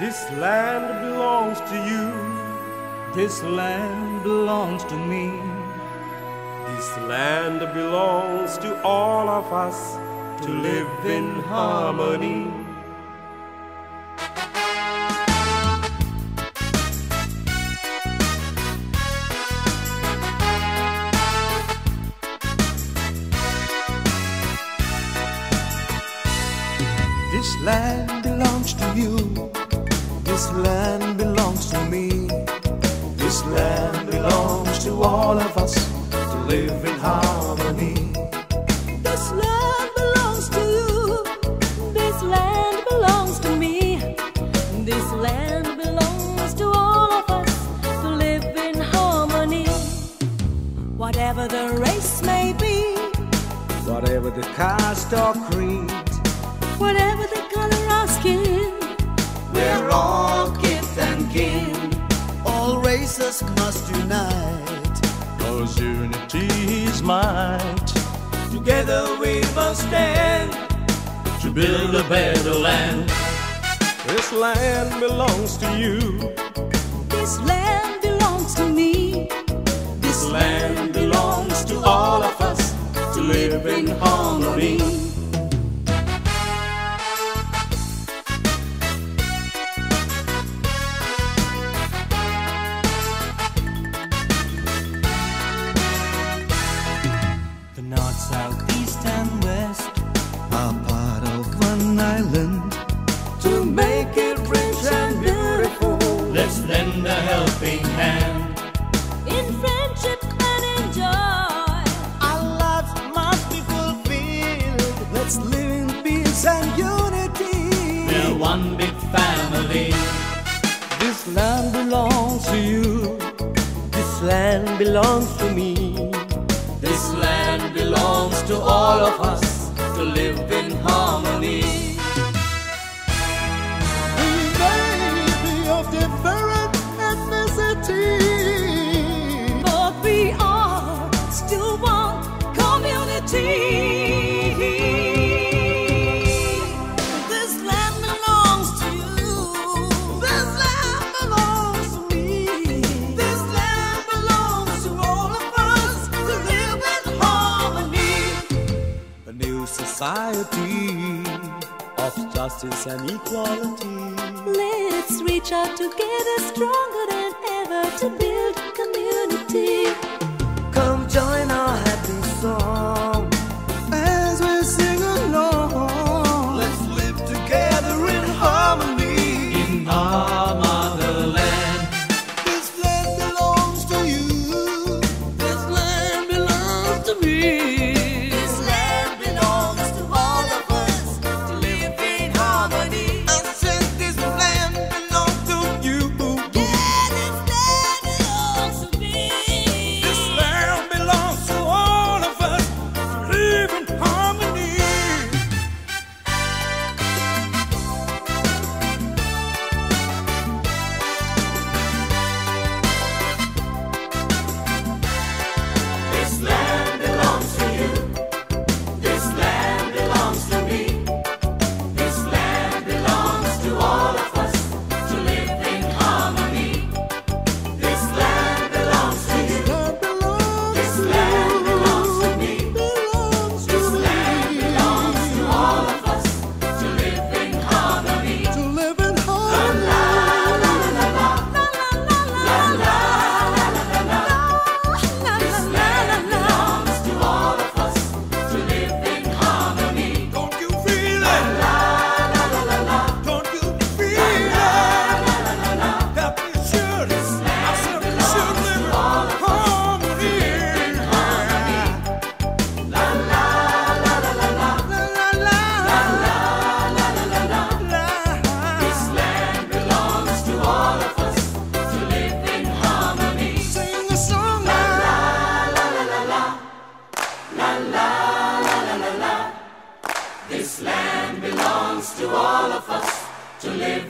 This land belongs to you, this land belongs to me, this land belongs to all of us to live in harmony. This land belongs to you, this land belongs to me, this land belongs to all of us to live in harmony. This land belongs to you, this land belongs to me, this land belongs to all of us to live in harmony. Whatever the race may be, whatever the caste or creed, whatever the color of skin, we're all kith and kin. All races must unite, 'cause unity is might. Together we must stand to build a better land. This land belongs to you, this land belongs to me, this land belongs to all of us to live in harmony. South, east and west are part of one island. To make it rich and beautiful, let's lend a helping hand. In friendship and in joy, our lives must be fulfilled. Let's live in peace and unity, we're one big family. This land belongs to you, this land belongs to me, this land belongs to all of us to live in harmony. We may be of different ethnicity, but we are still one community. This land belongs to you, this land belongs to me, this land belongs to all of us to live. A new society of justice and equality. Let's reach out together stronger than ever to build community. Come join our happy song as we sing along. Let's live together in harmony in our motherland. This land belongs to you, this land belongs to me, to live.